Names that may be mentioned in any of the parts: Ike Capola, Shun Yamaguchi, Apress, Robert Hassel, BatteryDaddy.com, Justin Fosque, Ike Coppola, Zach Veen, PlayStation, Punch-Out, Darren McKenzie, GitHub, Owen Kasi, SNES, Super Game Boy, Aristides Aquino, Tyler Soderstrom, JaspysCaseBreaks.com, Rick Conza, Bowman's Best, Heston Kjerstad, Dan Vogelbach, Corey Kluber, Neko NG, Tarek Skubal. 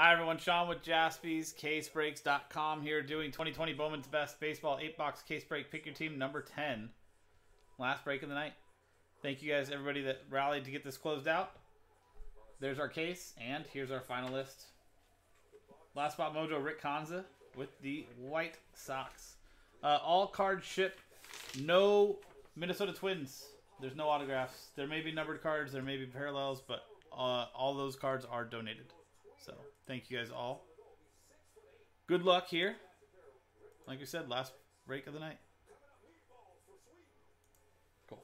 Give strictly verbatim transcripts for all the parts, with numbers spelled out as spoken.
Hi everyone, Sean with Jaspys Case Breaks dot com here doing twenty twenty Bowman's Best Baseball eight box Case Break. Pick your team number ten. Last break of the night. Thank you guys, everybody that rallied to get this closed out. There's our case, and here's our final list. Last spot mojo, Rick Conza with the White Sox. Uh, all cards ship. No Minnesota Twins. There's no autographs. There may be numbered cards, there may be parallels, but uh, all those cards are donated. So, thank you guys all. Good luck here. Like I said, last break of the night. Cool.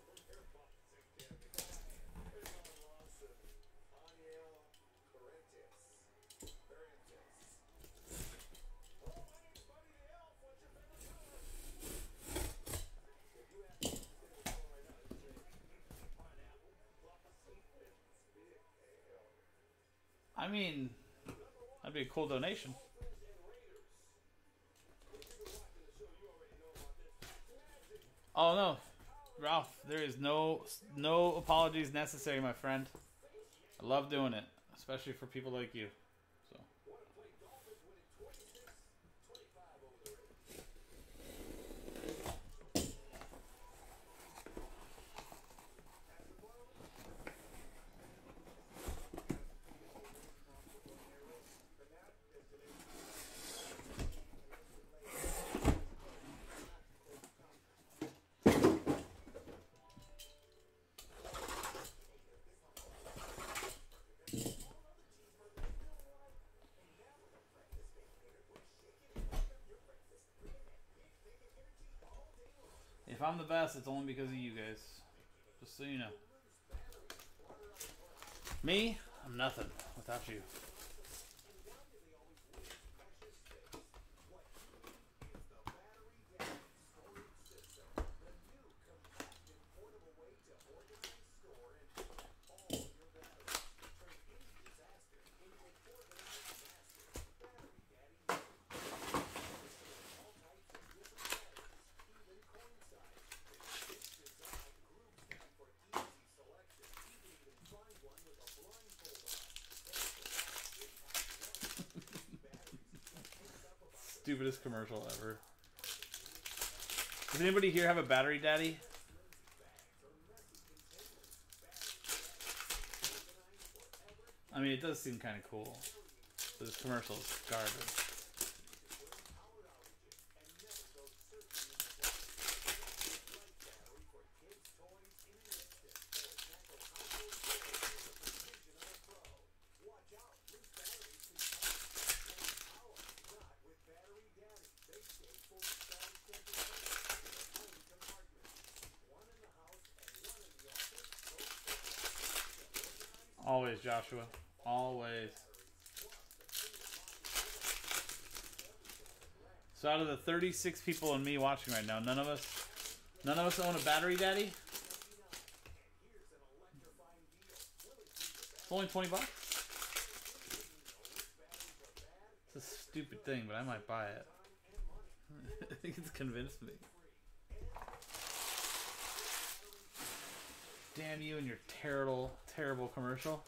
I mean... that'd be a cool donation. Oh no, Ralph, there is no no apologies necessary, my friend. I love doing it, especially for people like you. So if I'm the best, it's only because of you guys. Just so you know. Me, I'm nothing without you. Stupidest commercial ever. Does anybody here have a Battery Daddy? I mean, it does seem kind of cool. But this commercial is garbage. Always, Joshua. Always. So out of the thirty-six people and me watching right now, none of us none of us own a Battery Daddy? It's only twenty bucks? It's a stupid thing, but I might buy it. I think it's convinced me. Damn you and your terrible, terrible commercial.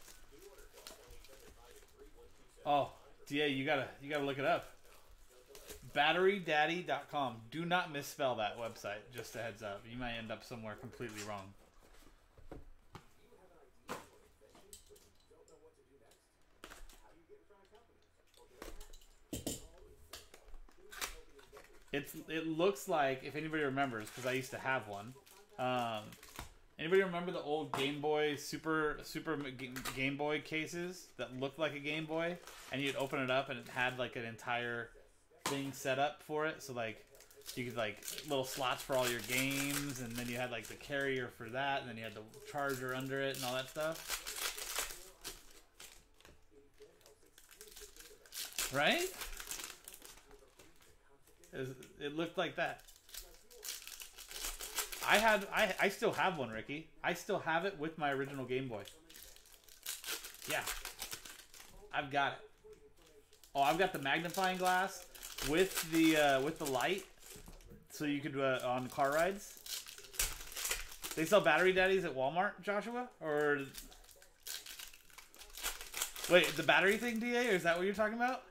Oh, yeah, you gotta, you gotta look it up. Battery Daddy dot com. Do not misspell that website, just a heads up. You might end up somewhere completely wrong. It's, it looks like, if anybody remembers, because I used to have one, um... anybody remember the old Game Boy, Super Super Game Boy cases that looked like a Game Boy? And you'd open it up and it had like an entire thing set up for it. So like you could like little slots for all your games, and then you had like the carrier for that, and then you had the charger under it and all that stuff. Right? It, was, it looked like that. I had I I still have one, Ricky. I still have it with my original Game Boy. Yeah. I've got it. Oh, I've got the magnifying glass with the uh, with the light, so you could uh, on car rides. They sell Battery Daddies at Walmart, Joshua, or Wait, the battery thing, D A, or is that what you're talking about?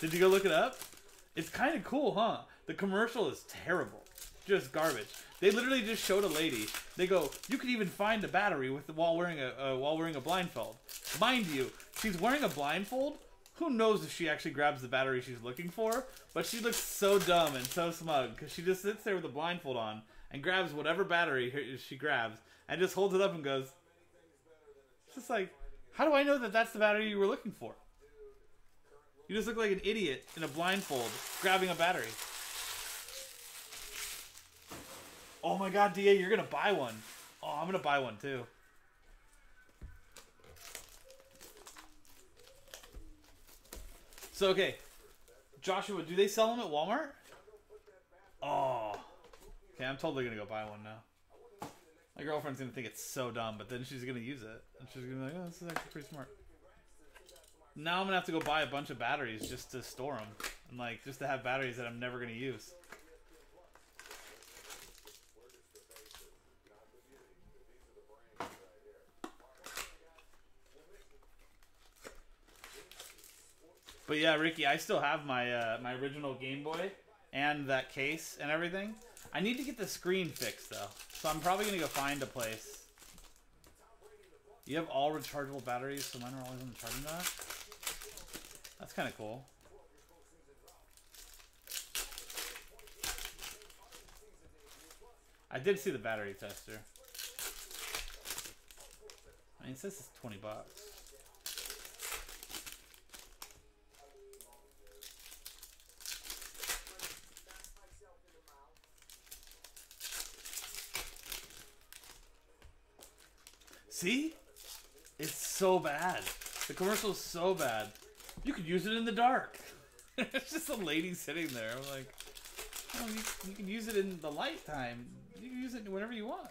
Did you go look it up? It's kind of cool, huh? The commercial is terrible. Just garbage. They literally just showed a lady. They go, you could even find a battery with the, while wearing a uh, while wearing a blindfold. Mind you, she's wearing a blindfold. Who knows if she actually grabs the battery she's looking for? But she looks so dumb and so smug because she just sits there with a blindfold on and grabs whatever battery she grabs and just holds it up and goes. It's just like, how do I know that that's the battery you were looking for? You just look like an idiot in a blindfold grabbing a battery. Oh my god, D A, you're gonna buy one. Oh, I'm gonna buy one too. So, okay. Joshua, do they sell them at Walmart? Oh. Okay, I'm totally gonna go buy one now. My girlfriend's gonna think it's so dumb, but then she's gonna use it. And she's gonna be like, oh, this is actually pretty smart. Now I'm gonna have to go buy a bunch of batteries just to store them. And like, just to have batteries that I'm never gonna use. But yeah, Ricky, I still have my uh, my original Game Boy and that case and everything. I need to get the screen fixed though, so I'm probably gonna go find a place. You have all rechargeable batteries, so mine are always on the charging dock. That's kind of cool. I did see the battery tester. I mean, it says it's twenty bucks. See? It's so bad. The commercial is so bad. You could use it in the dark. It's just a lady sitting there. I'm like, oh, you, you can use it in the light time. You can use it whenever you want.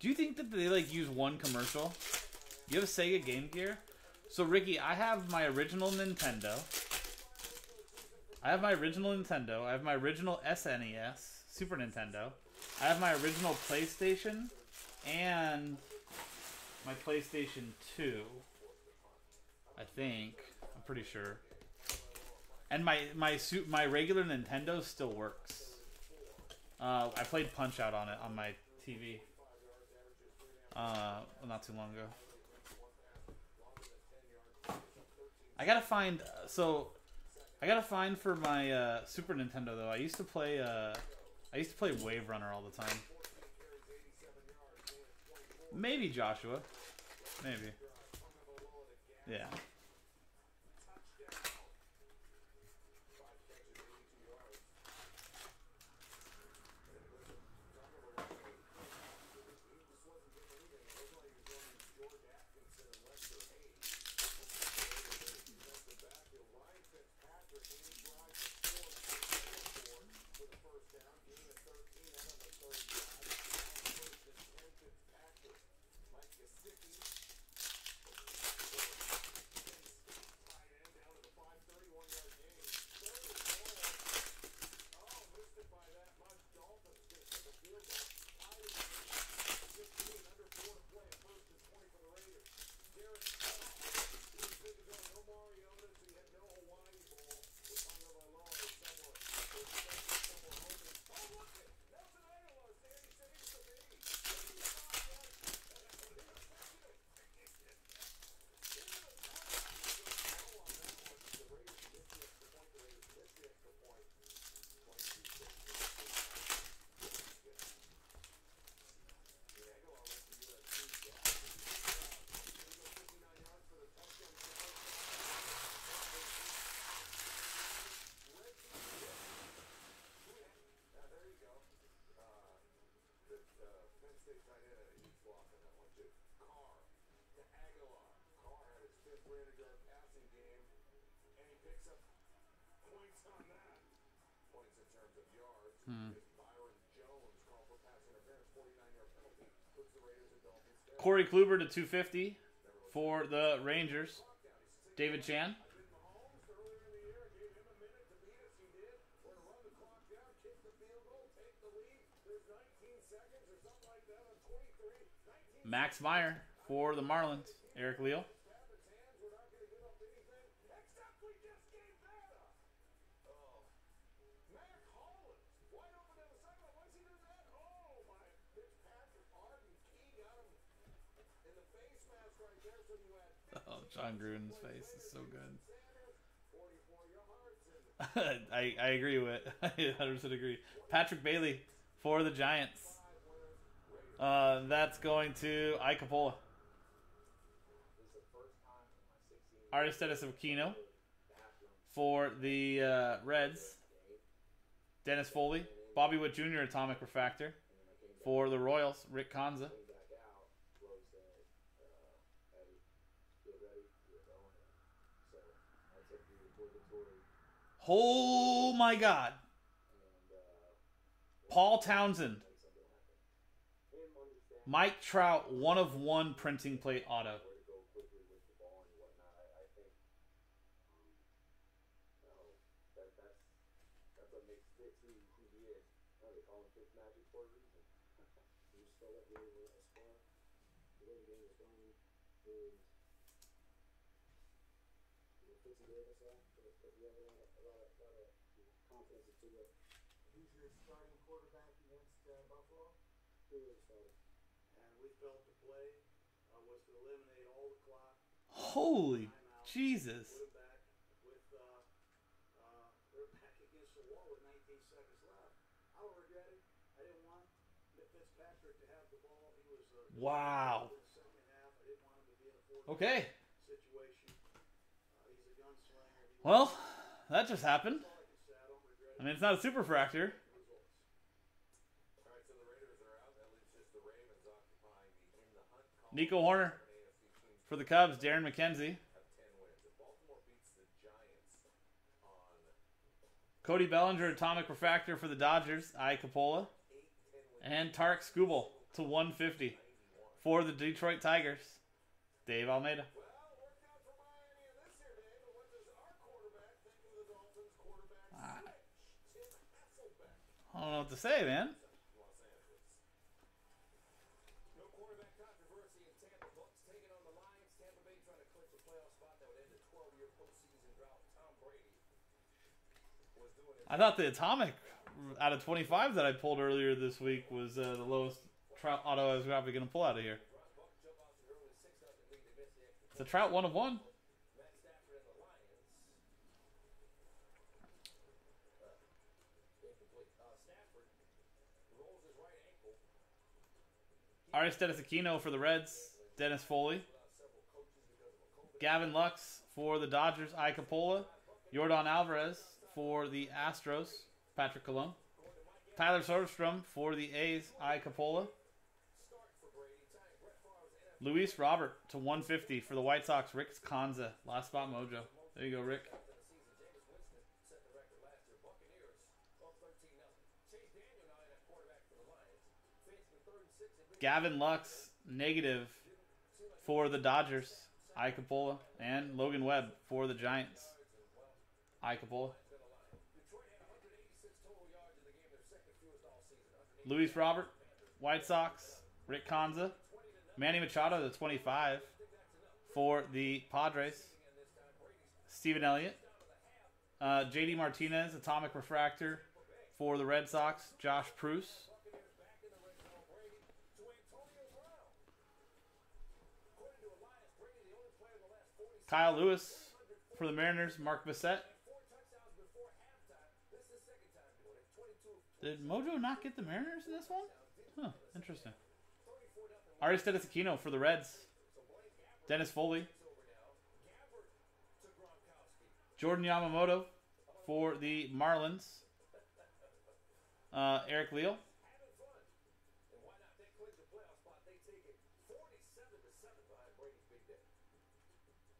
Do you think that they like use one commercial? You have a Sega Game Gear? So Ricky, I have my original Nintendo. I have my original Nintendo. I have my original S N E S. Super Nintendo. I have my original PlayStation and my PlayStation two. I think. I'm pretty sure. And my my my regular Nintendo still works. Uh, I played Punch-Out on it on my T V uh, not too long ago. I gotta find so I gotta find for my uh, Super Nintendo though. I used to play. Uh, I used to play Wave Runner all the time. Maybe Joshua. Maybe. Yeah. Hmm. Corey Kluber to two fifty for the Rangers. David Chan. Max Meyer for the Marlins. Eric Leal. Oh, John Gruden's face is so good. I, I agree with it. I one hundred percent agree. Patrick Bailey for the Giants. Uh, that's going to Ike Pola. Aristides Aquino for the uh, Reds. Dennis Foley. Bobby Wood Junior Atomic Refractor for the Royals. Rick Conza. Oh my God. Paul Townsend. Mike Trout, one of one printing plate auto. Holy Jesus. Wow. Okay. Well, that just happened. I mean, it's not a super fractor. Nico Horner for the Cubs, Darren McKenzie. Cody Bellinger, Atomic Refractor for the Dodgers, I. Coppola. And Tarek Skubal to one fifty for the Detroit Tigers, Dave Almeida. I don't know what to say, man. I thought the Atomic out of twenty-five that I pulled earlier this week was uh, the lowest Trout auto I was probably going to pull out of here. It's a Trout one of one. Aristides Aquino for the Reds. Dennis Foley. Gavin Lux for the Dodgers. I. Coppola. Yordan Alvarez for the Astros, Patrick Colon. Tyler Soderstrom for the A's, I. Coppola. Luis Robert to one fifty for the White Sox, Rick Conza. Last spot mojo. There you go, Rick. Gavin Lux, negative for the Dodgers, I. Coppola. And Logan Webb for the Giants, I. Coppola. Luis Robert, White Sox, Rick Conza. Manny Machado to twenty-five for the Padres. Steven Elliott. Uh, J D Martinez, Atomic Refractor for the Red Sox. Josh Pruse. Kyle Lewis for the Mariners. Mark Bissett. Did Mojo not get the Mariners in this one? Huh, interesting. Aristides Aquino for the Reds. Dennis Foley. Jordan Yamamoto for the Marlins. Uh, Eric Leal.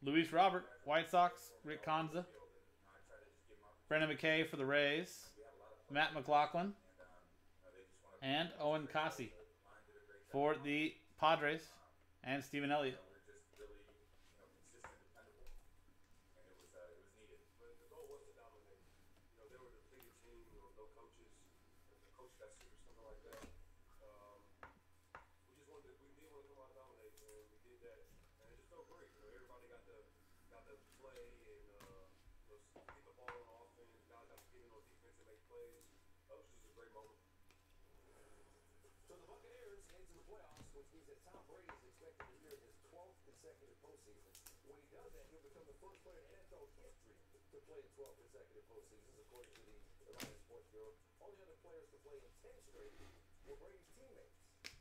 Luis Robert, White Sox, Rick Conza. Brendan McKay for the Rays. Matt McLaughlin and Owen Kasi for the Padres and Steven Elliott.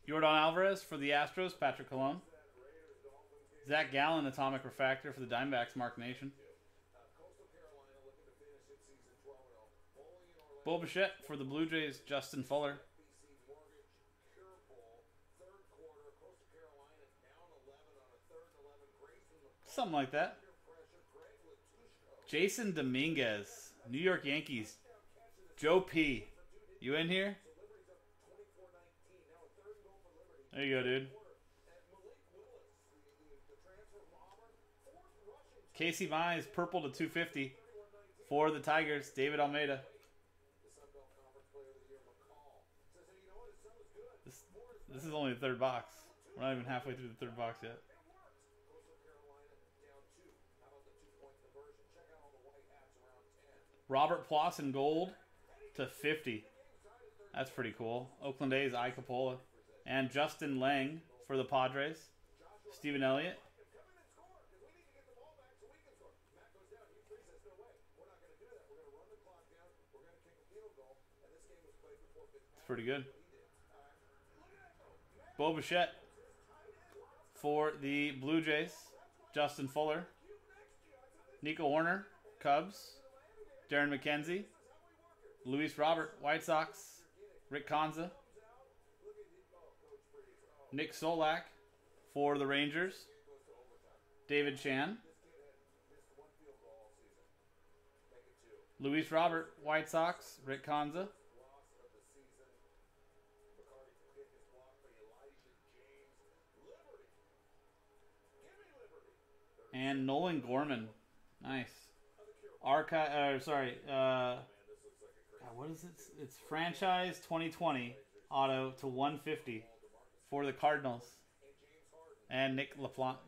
Jordan Alvarez for the Astros, Patrick Colon. Zach Gallen, Atomic Refractor for the Diamondbacks, Mark Nation. Bo Bichette for the Blue Jays, Justin Fuller. Something like that. Jason Dominguez, New York Yankees. Joe P. You in here? There you go, dude. Casey Mize, purple to two fifty for the Tigers. David Almeida. This, this is only the third box. We're not even halfway through the third box yet. Robert Ploss in gold to fifty. That's pretty cool. Oakland A's, Ike Capola. And Justin Lang for the Padres. Stephen Elliott. It's pretty good. Bo Bichette for the Blue Jays. Justin Fuller. Nico Warner, Cubs. Darren McKenzie. Luis Robert, White Sox. Rick Conza. Nick Solak for the Rangers. David Chan. Luis Robert, White Sox. Rick Conza. And Nolan Gorman. Nice. Archive, uh, sorry. Uh, what is it? It's franchise twenty twenty auto to one fifty. For the Cardinals and Nick LaPlante.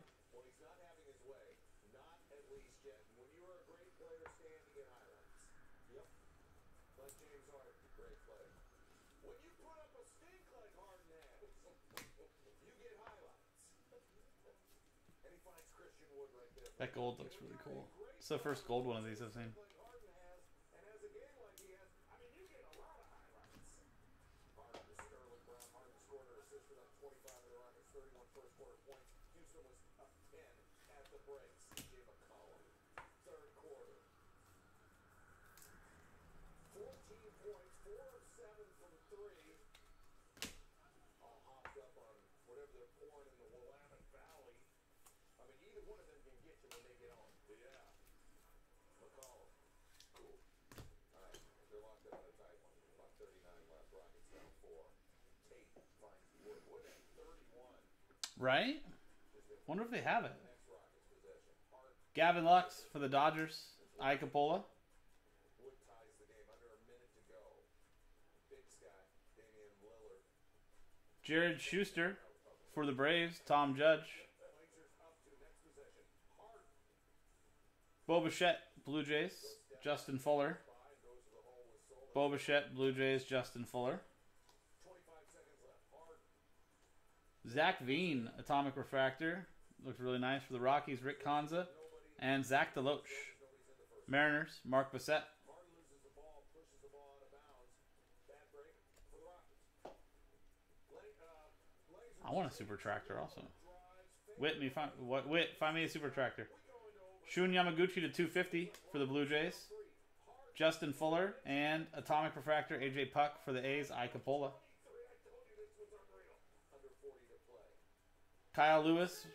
That gold looks really cool. It's the first gold one of these I've seen. Right? Wonder if they have it. Gavin Lux for the Dodgers. Ike Capola. Jared Schuster for the Braves. Tom Judge. Bo Bichette, Blue Jays. Justin Fuller. Bo Bichette, Blue Jays. Justin Fuller. Zach Veen, Atomic Refractor. Looked really nice for the Rockies. Rick Conza and Zach DeLoach. Mariners, Mark Bissett. I want a super tractor also. Whit me, find, what, Whit, find me a super tractor. Shun Yamaguchi to two fifty for the Blue Jays. Justin Fuller and Atomic Refractor, A J Puck for the A's, Ike Capola. Kyle Lewis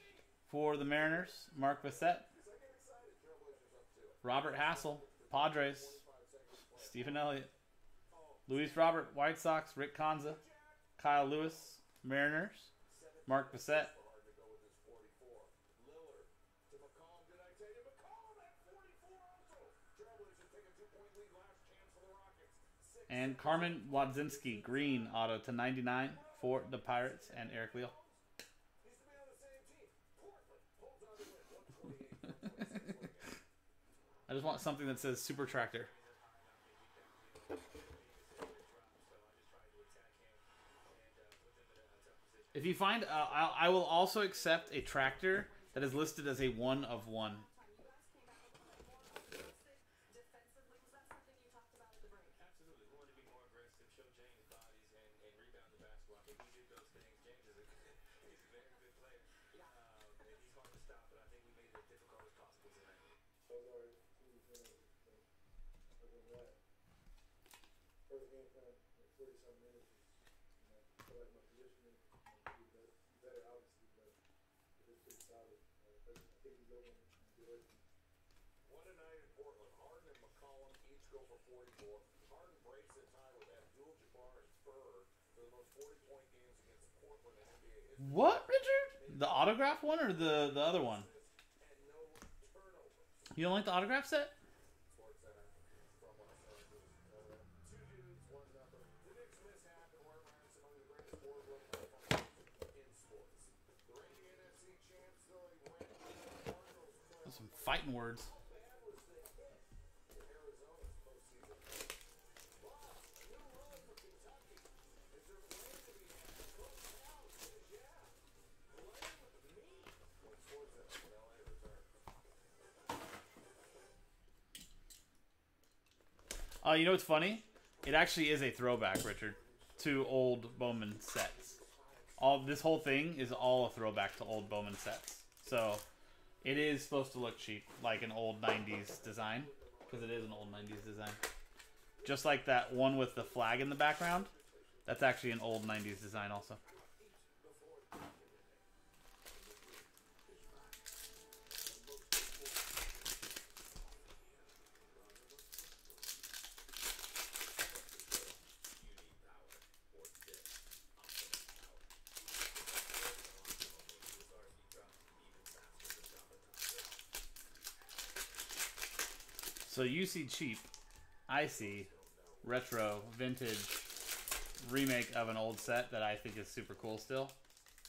for the Mariners. Mark Bissett. Robert Hassel, Padres. Stephen Elliott. Luis Robert, White Sox. Rick Conza. Kyle Lewis, Mariners. Mark Bissett. And Carmen Wadzinski, green auto to ninety-nine for the Pirates and Eric Leal. I just want something that says Super Tractor. If you find, uh, I'll, I will also accept a tractor that is listed as a one of one. What, Richard? The autograph one or the, the other one? You don't like the autograph set? That's some fighting words. Uh, you know what's funny? It actually is a throwback, Richard, to old Bowman sets. All this whole thing is all a throwback to old Bowman sets. So it is supposed to look cheap, like an old nineties design, because it is an old nineties design. Just like that one with the flag in the background, that's actually an old nineties design also. So you see cheap, I see retro, vintage, remake of an old set that I think is super cool still.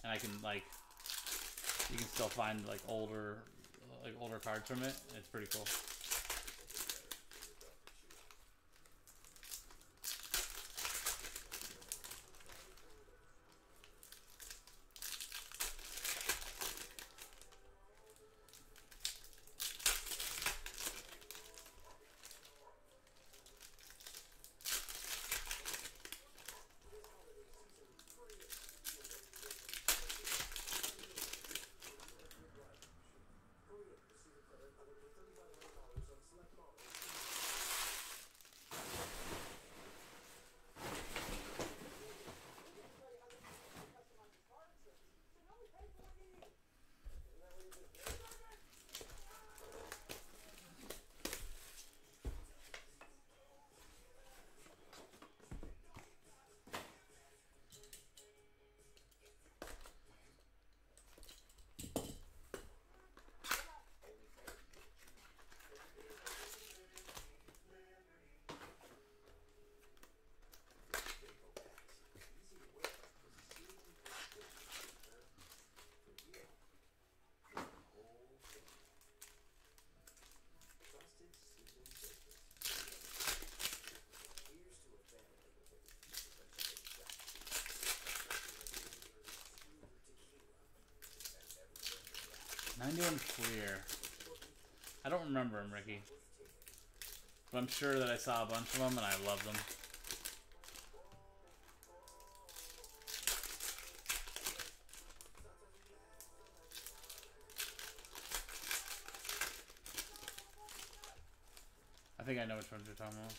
And I can like, you can still find like older, like older cards from it. It's pretty cool. ninety-one clear. I don't remember him, Ricky. But I'm sure that I saw a bunch of them and I love them. I think I know which ones you're talking about.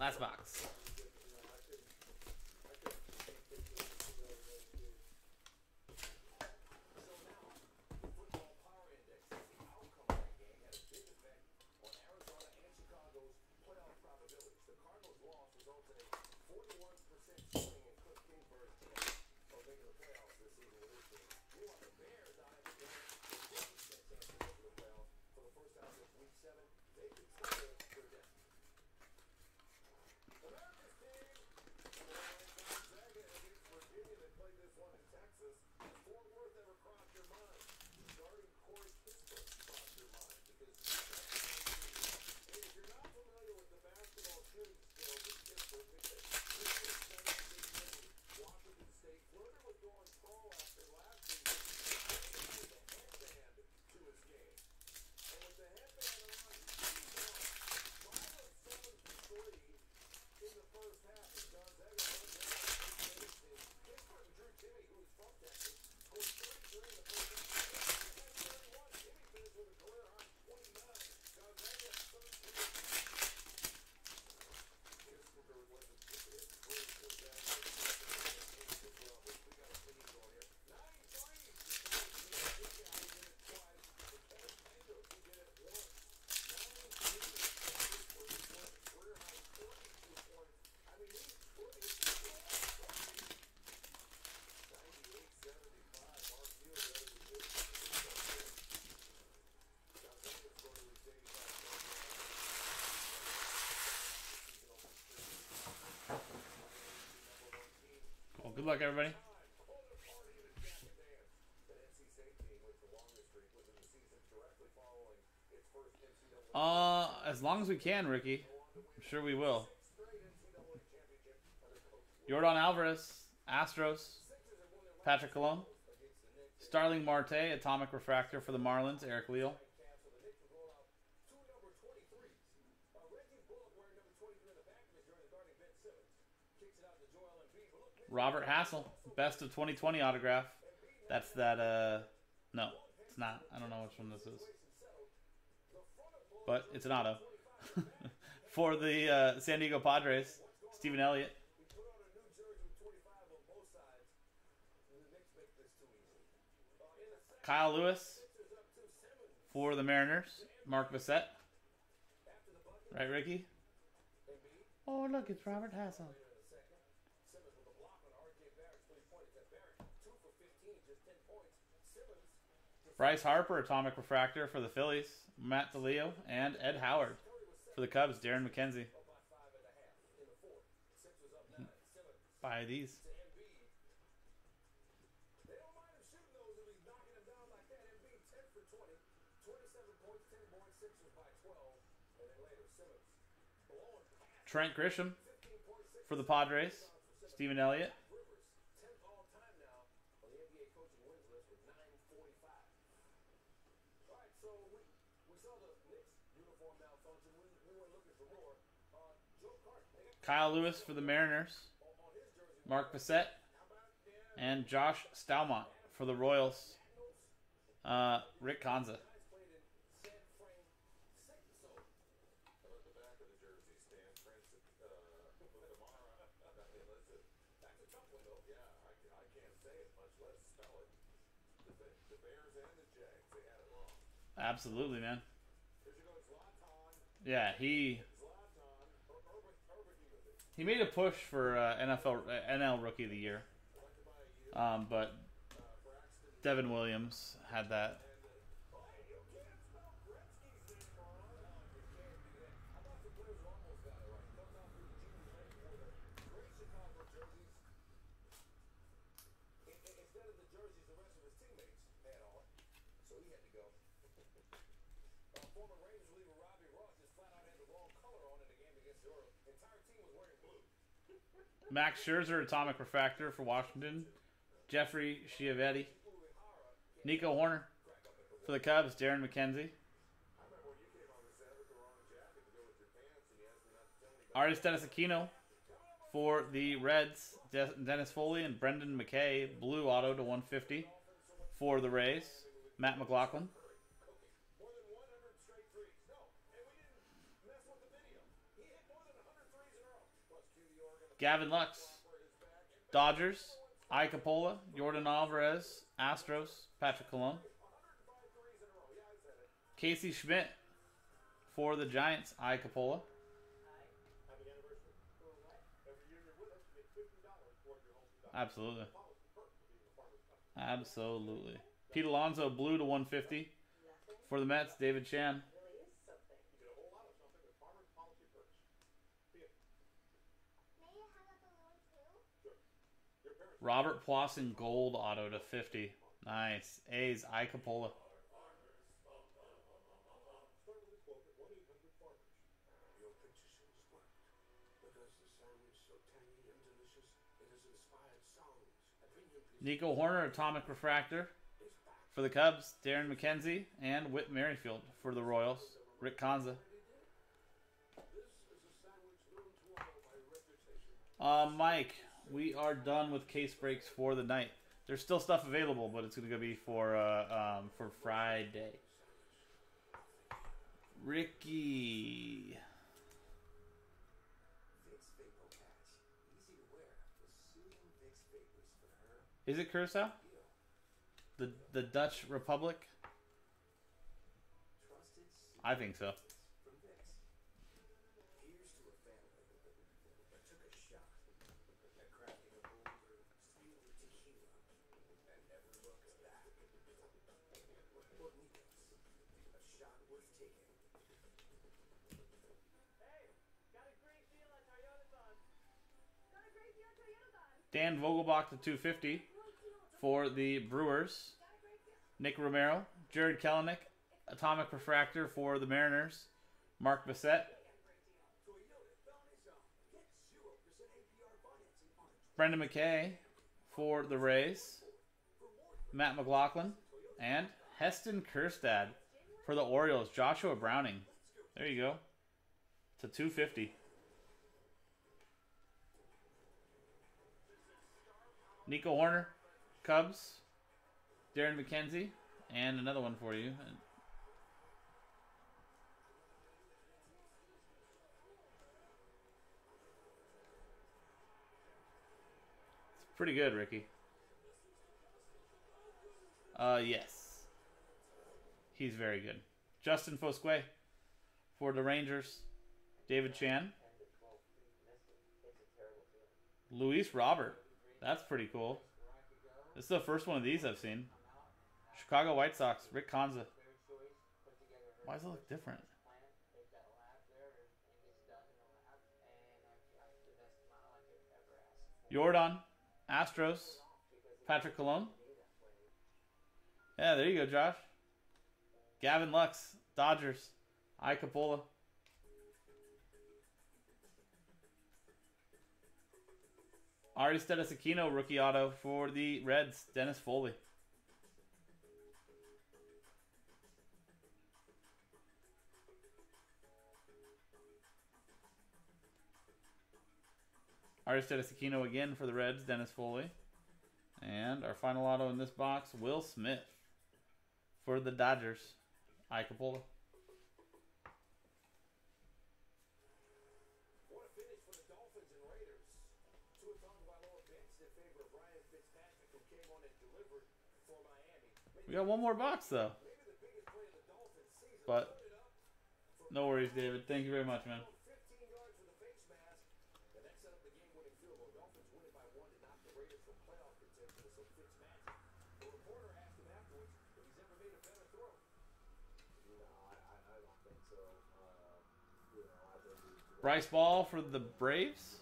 Last box. Good luck, everybody. Uh, as long as we can, Ricky. I'm sure we will. Yordan Alvarez, Astros. Patrick Colon. Starling Marte, Atomic Refractor for the Marlins, Eric Leal. Robert Hassel, best of twenty twenty autograph. That's that, uh, no, it's not. I don't know which one this is. But it's an auto. For the uh, San Diego Padres, Stephen Elliott. Kyle Lewis for the Mariners, Mark Bissett. Right, Ricky? Oh, look, it's Robert Hassel. Bryce Harper, Atomic Refractor for the Phillies. Matt DeLeo and Ed Howard for the Cubs. Darren McKenzie. Buy these. Trent Grisham for the Padres. Stephen Elliott. Kyle Lewis for the Mariners, Mark Bissett, and Josh Stalmont for the Royals, uh, Rick Conza. Absolutely, man. Yeah, he... He made a push for uh, N F L N L Rookie of the Year, um, but Devin Williams had that. Max Scherzer, Atomic Refractor for Washington. Jeffrey Schiavetti. Nico Horner for the Cubs. Darren McKenzie. Artist Dennis Aquino for the Reds. De Dennis Foley and Brendan McKay. Blue auto to one fifty for the Rays. Matt McLaughlin. Gavin Lux, Dodgers, Ike Coppola, Jordan Alvarez, Astros, Patrick Colon. Casey Schmidt for the Giants, Ike Coppola. Absolutely. Absolutely. Pete Alonso, blue to one fifty. For the Mets, David Chan. Robert Plossin, gold auto to fifty. Nice. A's, Ike Coppola. Nico Horner, Atomic Refractor for the Cubs, Darren McKenzie, and Whit Merrifield for the Royals, Rick Conza. Uh, Mike, we are done with case breaks for the night. There's still stuff available, but it's going to be for, uh, um, for Friday. Ricky... Is it Curacao? The the Dutch Republic? I think so. Dan Vogelbach to two fifty. For the Brewers, Nick Romero, Jared Kelenic, Atomic Refractor for the Mariners, Mark Bissett, Brendan McKay for the Rays, Matt McLaughlin, and Heston Kjerstad for the Orioles, Joshua Browning. There you go. To two fifty. Nico Horner, Cubs, Darren McKenzie, and another one for you. It's pretty good, Ricky. Uh, yes. He's very good. Justin Fosque for the Rangers, David Chan. Luis Robert. That's pretty cool. This is the first one of these I've seen. Chicago White Sox, Rick Conza. Why does it look different? Jordan, Astros, Patrick Colon. Yeah, there you go, Josh. Gavin Lux, Dodgers, Ike Coppola. Aris Tedesikino, rookie auto for the Reds, Dennis Foley. Aris Tedesikino again for the Reds, Dennis Foley. And our final auto in this box, Will Smith for the Dodgers, Ike Coppola. We got one more box, though. But no worries, David. Thank you very much, man. Bryce Ball for the Braves.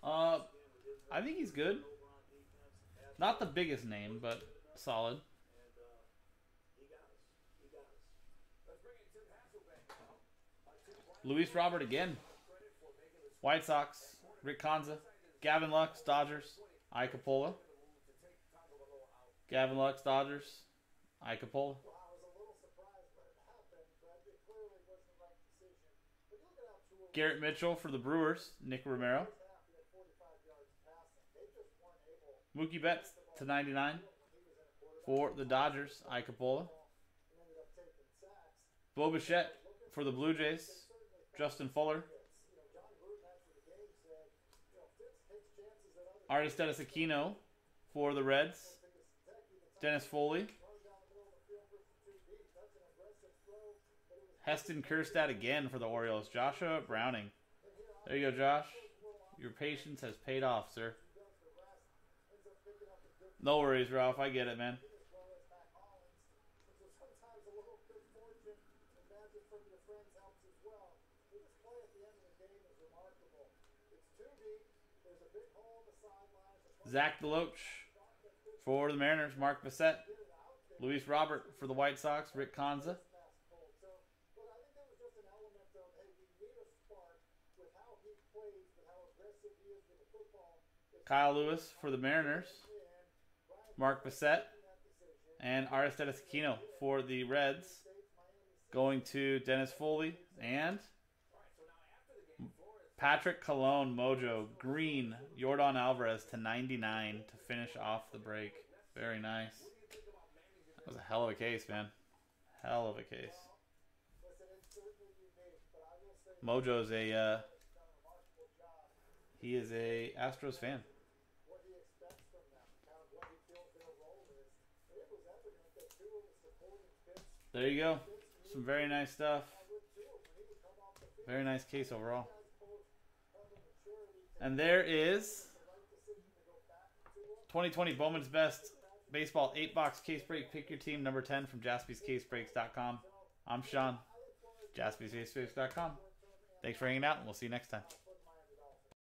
Uh, I think he's good. Not the biggest name, but solid. Luis Robert again. White Sox, Rick Conza, Gavin Lux, Dodgers, Ike Coppola. Gavin Lux, Dodgers, Ike Coppola. Garrett Mitchell for the Brewers, Nick Romero. Mookie Betts to ninety-nine for the Dodgers. Iacopola. Bo Bichette for the Blue Jays. Justin Fuller. Aristides Aquino for the Reds. Dennis Foley. Heston Kjerstad again for the Orioles. Joshua Browning. There you go, Josh. Your patience has paid off, sir. No worries, Ralph. I get it, man. Zach DeLoach for the Mariners. Mark Bissett. Luis Robert for the White Sox. Rick Conza. Kyle Lewis for the Mariners. Mark Bissett. And Aristides Aquino for the Reds. Going to Dennis Foley. And Patrick Colon, Mojo, green, Yordan Alvarez to ninety-nine to finish off the break. Very nice. That was a hell of a case, man. Hell of a case. Mojo's a, uh, he is a Astros fan. There you go. Some very nice stuff. Very nice case overall. And there is twenty twenty Bowman's Best Baseball eight box Case Break. Pick your team, number ten, from Jaspys Case Breaks dot com. I'm Sean, Jaspys Case Breaks dot com. Thanks for hanging out, and we'll see you next time.